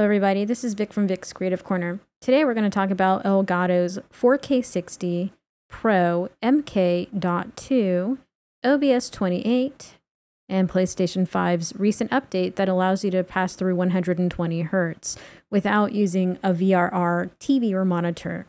Hello everybody, this is Vic from Vic's Creative Corner. Today we're going to talk about Elgato's 4K60 Pro MK.2, OBS 28, and PlayStation 5's recent update that allows you to pass through 120 Hz without using a VRR TV or monitor.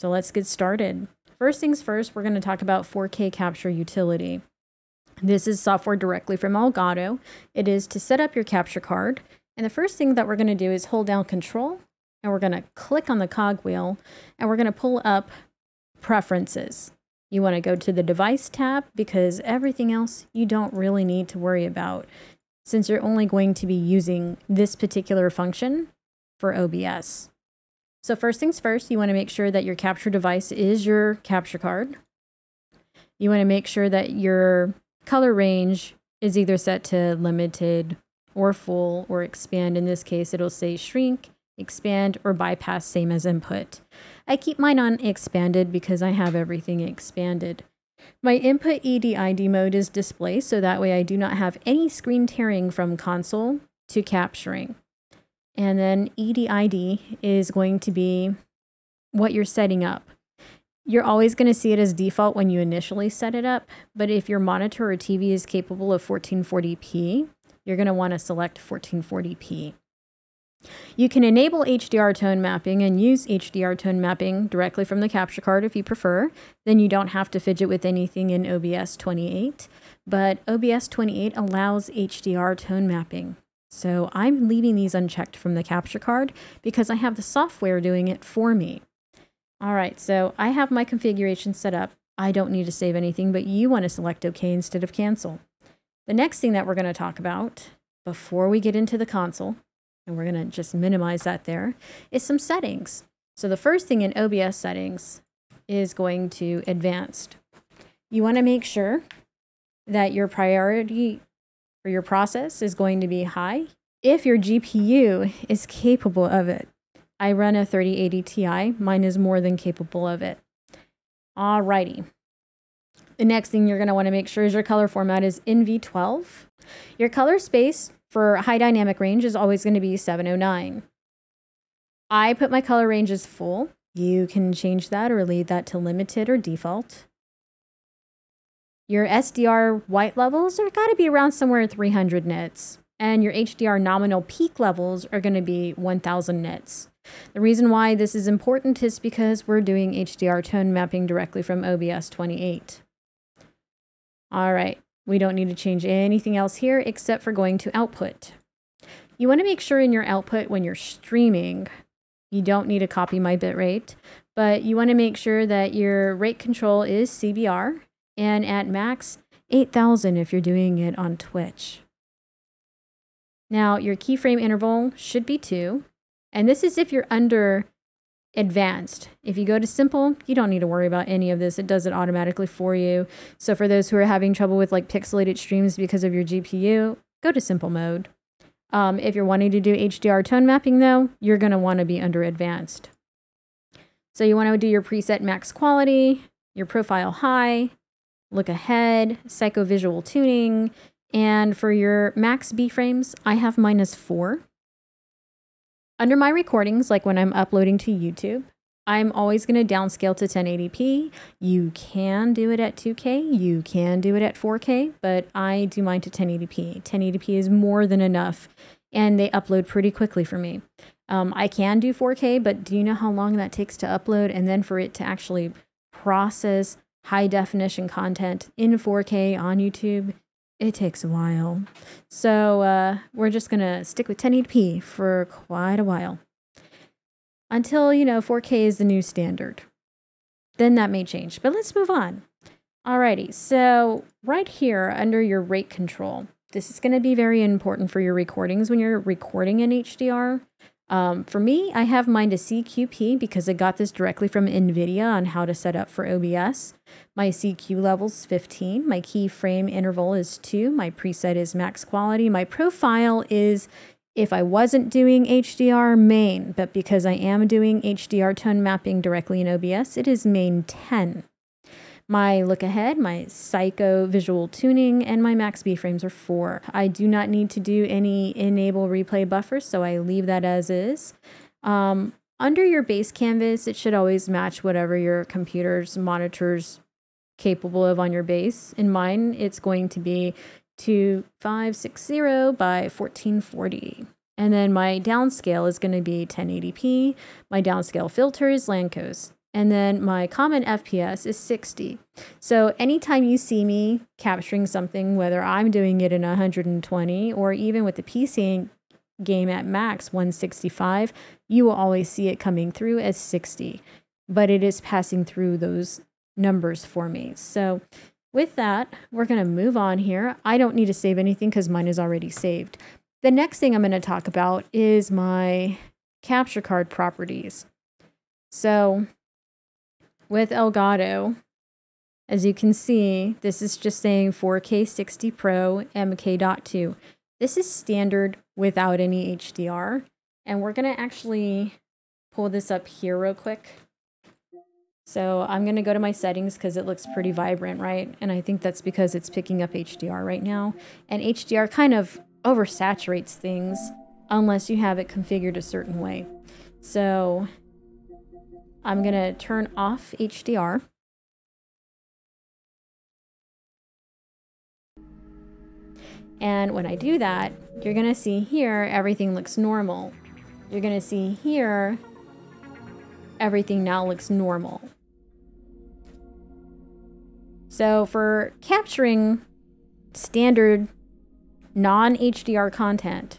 So let's get started. First things first, we're going to talk about 4K Capture Utility. This is software directly from Elgato. It is to set up your capture card. And the first thing that we're going to do is hold down Control, and we're going to click on the cogwheel, and we're going to pull up Preferences. You want to go to the Device tab because everything else you don't really need to worry about since you're only going to be using this particular function for OBS. So first things first, you want to make sure that your capture device is your capture card. You want to make sure that your color range is either set to limited or full or expand. In this case, it'll say shrink, expand, or bypass, same as input. I keep mine on expanded because I have everything expanded. My input EDID mode is display, so that way I do not have any screen tearing from console to capturing. And then EDID is going to be what you're setting up. You're always going to see it as default when you initially set it up, but if your monitor or TV is capable of 1440p, you're going to want to select 1440p. You can enable HDR tone mapping and use HDR tone mapping directly from the capture card if you prefer. Then you don't have to fidget with anything in OBS 28, but OBS 28 allows HDR tone mapping. So I'm leaving these unchecked from the capture card because I have the software doing it for me. All right, so I have my configuration set up. I don't need to save anything, but you want to select OK instead of cancel. The next thing that we're going to talk about before we get into the console, and we're going to just minimize that there, is some settings. So the first thing in OBS settings is going to advanced. You want to make sure that your priority for your process is going to be high if your GPU is capable of it. I run a 3080 Ti. Mine is more than capable of it. Alrighty. The next thing you're going to want to make sure is your color format is NV12. Your color space for high dynamic range is always going to be 709. I put my color range as full. You can change that or leave that to limited or default. Your SDR white levels are got to be around somewhere 300 nits. And your HDR nominal peak levels are going to be 1000 nits. The reason why this is important is because we're doing HDR tone mapping directly from OBS 28. All right, we don't need to change anything else here except for going to output. You want to make sure in your output when you're streaming, you don't need to copy my bitrate, but you want to make sure that your rate control is CBR and at max 8,000 if you're doing it on Twitch. Now your keyframe interval should be 2, and this is if you're under advanced. If you go to simple, you don't need to worry about any of this. It does it automatically for you. So for those who are having trouble with like pixelated streams because of your GPU, go to simple mode. If you're wanting to do HDR tone mapping though, you're going to want to be under advanced. So you want to do your preset max quality, your profile high, look ahead, psychovisual tuning, and for your max B-frames, I have minus 4. Under my recordings, like when I'm uploading to YouTube, I'm always going to downscale to 1080p. You can do it at 2K, you can do it at 4K, but I do mine to 1080p. 1080p is more than enough, and they upload pretty quickly for me. I can do 4K, but do you know how long that takes to upload and then for it to actually process high definition content in 4K on YouTube? It takes a while. So we're just going to stick with 1080p for quite a while. Until, 4K is the new standard. Then that may change, but let's move on. Alrighty, so right here under your rate control, this is going to be very important for your recordings when you're recording in HDR. For me, I have mine to CQP because I got this directly from NVIDIA on how to set up for OBS. My CQ level's 15, my keyframe interval is 2, my preset is max quality, my profile is, if I wasn't doing HDR, main, but because I am doing HDR tone mapping directly in OBS, it is main 10. My look ahead, my psycho visual tuning, and my max B-frames are 4. I do not need to do any enable replay buffers, so I leave that as is. Under your base canvas, it should always match whatever your computer's monitor's capable of on your base. In mine, it's going to be 2560 by 1440. And then my downscale is going to be 1080p. My downscale filter is Lanczos. And then my common FPS is 60. So anytime you see me capturing something, whether I'm doing it in 120 or even with the PC game at max 165, you will always see it coming through as 60. But it is passing through those numbers for me. So with that, we're going to move on here. I don't need to save anything because mine is already saved. The next thing I'm going to talk about is my capture card properties. So with Elgato, as you can see, this is just saying 4K60 Pro MK.2. This is standard without any HDR. And we're going to actually pull this up here real quick. So I'm going to go to my settings because it looks pretty vibrant, right? And I think that's because it's picking up HDR right now. And HDR kind of oversaturates things unless you have it configured a certain way. So I'm going to turn off HDR. And when I do that, you're going to see here, everything looks normal. You're going to see here, everything now looks normal. So for capturing standard non-HDR content,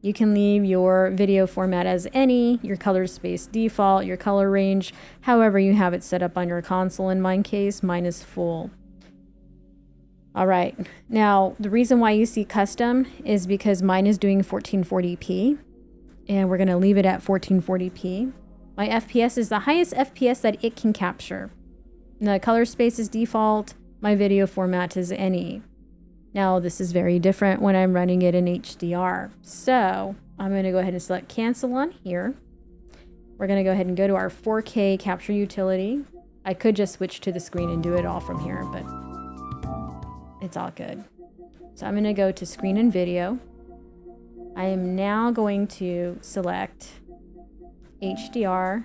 you can leave your video format as any, your color space default, your color range, however you have it set up on your console. In my case, mine is full. All right, now the reason why you see custom is because mine is doing 1440p, and we're gonna leave it at 1440p. My FPS is the highest FPS that it can capture. The color space is default, my video format is any. Now this is very different when I'm running it in HDR. So I'm going to go ahead and select cancel on here. We're going to go ahead and go to our 4K Capture Utility. I could just switch to the screen and do it all from here, but it's all good. So I'm going to go to Screen and Video. I am now going to select HDR.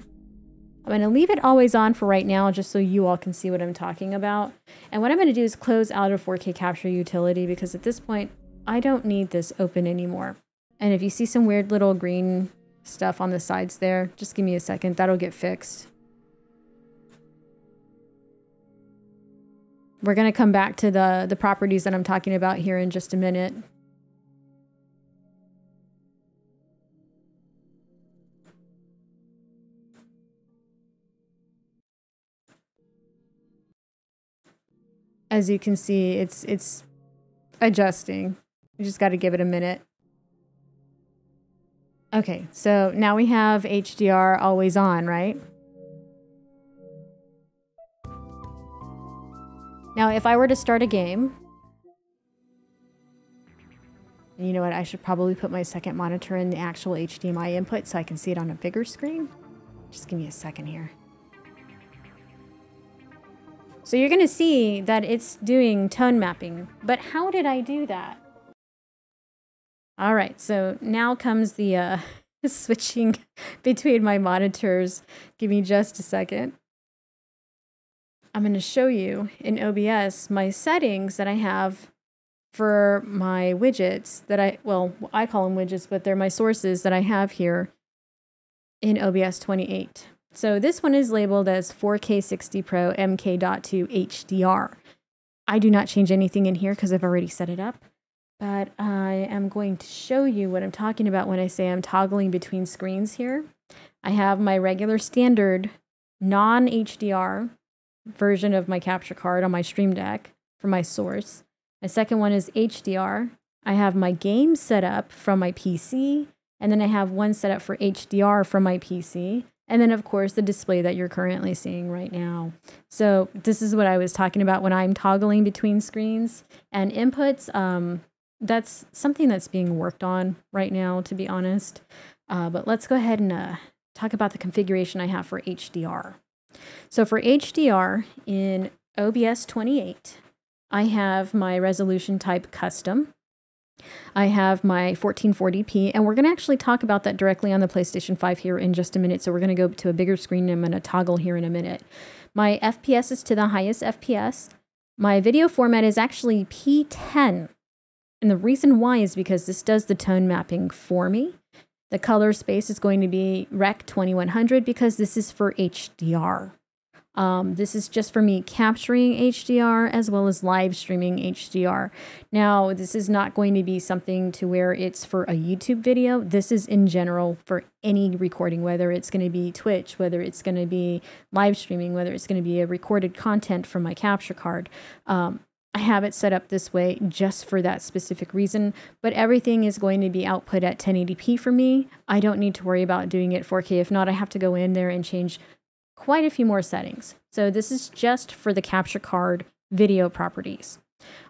I'm going to leave it always on for right now just so you all can see what I'm talking about. And what I'm going to do is close out of 4K Capture Utility because at this point, I don't need this open anymore. And if you see some weird little green stuff on the sides there, just give me a second. That'll get fixed. We're going to come back to the properties that I'm talking about here in just a minute. As you can see, it's adjusting. You just got to give it a minute. Okay, so now we have HDR always on, right? Now, if I were to start a game, and you know what? I should probably put my second monitor in the actual HDMI input so I can see it on a bigger screen. Just give me a second here. So you're going to see that it's doing tone mapping, but how did I do that? All right, so now comes the switching between my monitors. Give me just a second. I'm going to show you in OBS my settings that I have for my widgets that I call them widgets, but they're my sources that I have here in OBS 28. So this one is labeled as 4K60 Pro MK.2 HDR. I do not change anything in here because I've already set it up, but I am going to show you what I'm talking about when I say I'm toggling between screens here. I have my regular standard non-HDR version of my capture card on my Stream Deck for my source. My second one is HDR. I have my game set up from my PC, and then I have one set up for HDR from my PC. And then, of course, the display that you're currently seeing right now. So this is what I was talking about when I'm toggling between screens and inputs. That's something that's being worked on right now, to be honest. But let's go ahead and talk about the configuration I have for HDR. So for HDR in OBS 28. I have my resolution type custom. I have my 1440p, and we're going to actually talk about that directly on the PlayStation 5 here in just a minute. So we're going to go to a bigger screen, and I'm going to toggle here in a minute. My FPS is to the highest FPS. My video format is actually P10. And the reason why is because this does the tone mapping for me. The color space is going to be Rec 2100 because this is for HDR. This is just for me capturing HDR as well as live streaming HDR. Now, this is not going to be something to where it's for a YouTube video. This is in general for any recording, whether it's going to be Twitch, whether it's going to be live streaming, whether it's going to be a recorded content from my capture card. I have it set up this way just for that specific reason, but everything is going to be output at 1080p for me. I don't need to worry about doing it 4K. If not, I have to go in there and change quite a few more settings. So this is just for the capture card video properties.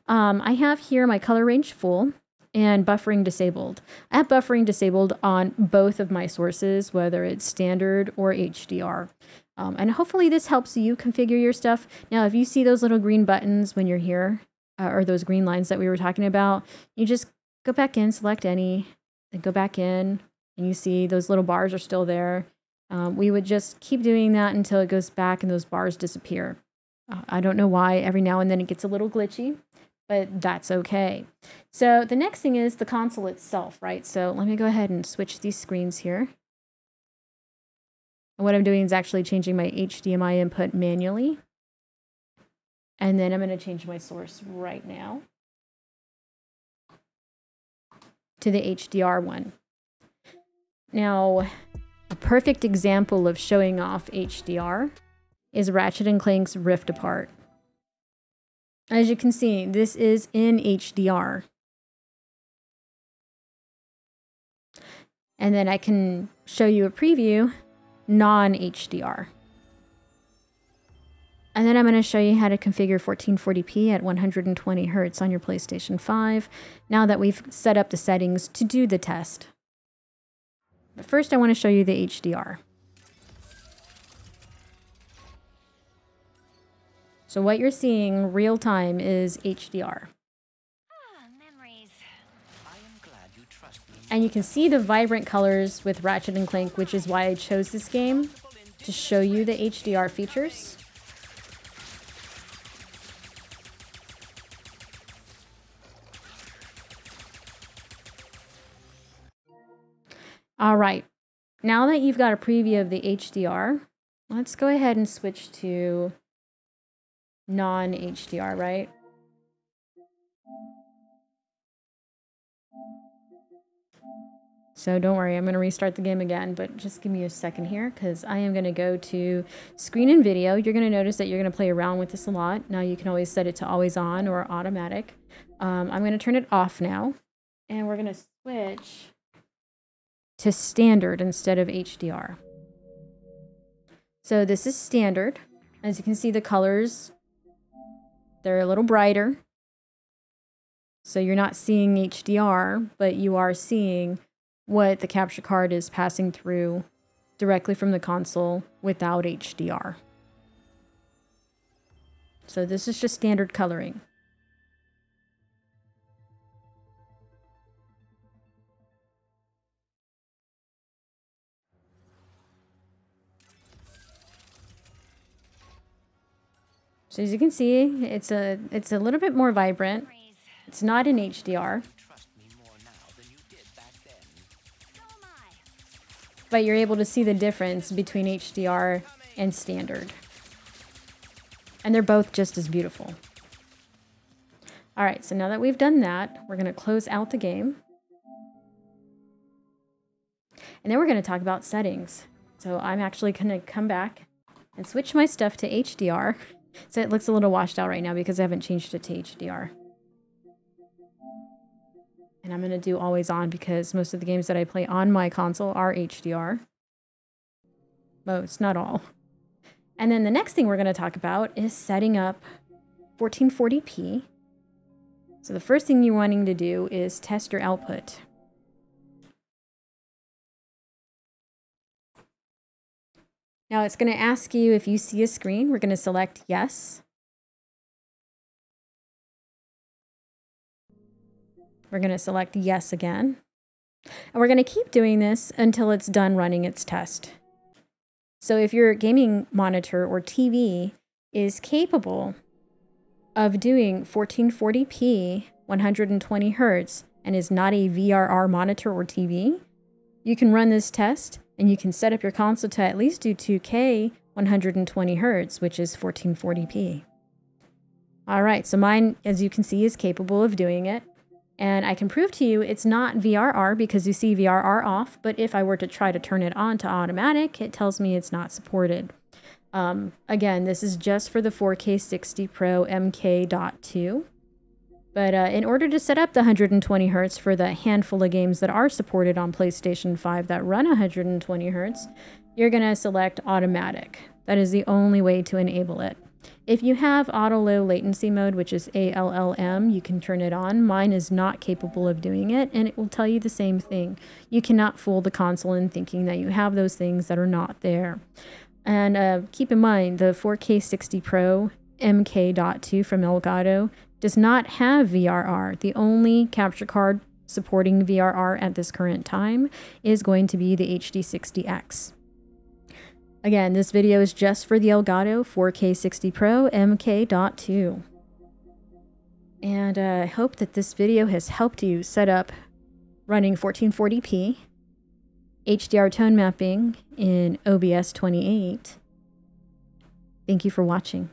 I have here my color range full and buffering disabled. I have buffering disabled on both of my sources, whether it's standard or HDR. And hopefully this helps you configure your stuff. Now, if you see those little green buttons when you're here, or those green lines that we were talking about, you just go back in, select any, then go back in, and you see those little bars are still there. We would just keep doing that until it goes back and those bars disappear. I don't know why every now and then it gets a little glitchy, but that's okay. So the next thing is the console itself, right? So let me go ahead and switch these screens here. And what I'm doing is actually changing my HDMI input manually. And then I'm going to change my source right now to the HDR one. Now, a perfect example of showing off HDR is Ratchet & Clank's Rift Apart. As you can see, this is in HDR. And then I can show you a preview, non-HDR. And then I'm going to show you how to configure 1440p at 120 Hz on your PlayStation 5, now that we've set up the settings to do the test. But first, I want to show you the HDR. So what you're seeing real time is HDR. Ah, memories. I am glad you trust me. And you can see the vibrant colors with Ratchet & Clank, which is why I chose this game, to show you the HDR features. All right, now that you've got a preview of the HDR, let's go ahead and switch to non-HDR, right? So don't worry, I'm going to restart the game again, but just give me a second here because I am going to go to screen and video. You're going to notice that you're going to play around with this a lot. Now you can always set it to always on or automatic. I'm going to turn it off now, and we're going to switch to standard instead of HDR. So this is standard. As you can see, the colors, they're a little brighter. So you're not seeing HDR, but you are seeing what the capture card is passing through directly from the console without HDR. So this is just standard coloring. So as you can see, it's a little bit more vibrant. It's not in HDR. But you're able to see the difference between HDR and standard. And they're both just as beautiful. All right, so now that we've done that, we're going to close out the game. And then we're going to talk about settings. So I'm actually going to come back and switch my stuff to HDR. So it looks a little washed out right now because I haven't changed it to HDR. And I'm going to do always on because most of the games that I play on my console are HDR. Most, not all. And then the next thing we're going to talk about is setting up 1440p. So the first thing you're wanting to do is test your output. Now it's going to ask you if you see a screen. We're going to select yes. We're going to select yes again. And we're going to keep doing this until it's done running its test. So if your gaming monitor or TV is capable of doing 1440p, 120 hertz, and is not a VRR monitor or TV, you can run this test and you can set up your console to at least do 2K 120 hertz, which is 1440p. All right, so mine, as you can see, is capable of doing it. And I can prove to you it's not VRR because you see VRR off, but if I were to try to turn it on to automatic, it tells me it's not supported. Again, this is just for the 4K60 Pro MK.2. But in order to set up the 120 hertz for the handful of games that are supported on PlayStation 5 that run 120 hertz, you're going to select automatic. That is the only way to enable it. If you have auto low latency mode, which is A-L-L-M, you can turn it on. Mine is not capable of doing it, and it will tell you the same thing. You cannot fool the console in thinking that you have those things that are not there. And keep in mind, the 4K60 Pro MK.2 from Elgato does not have VRR. The only capture card supporting VRR at this current time is going to be the HD60X. Again, this video is just for the Elgato 4K60 Pro MK.2. And I hope that this video has helped you set up running 1440p, HDR tone mapping in OBS 28. Thank you for watching.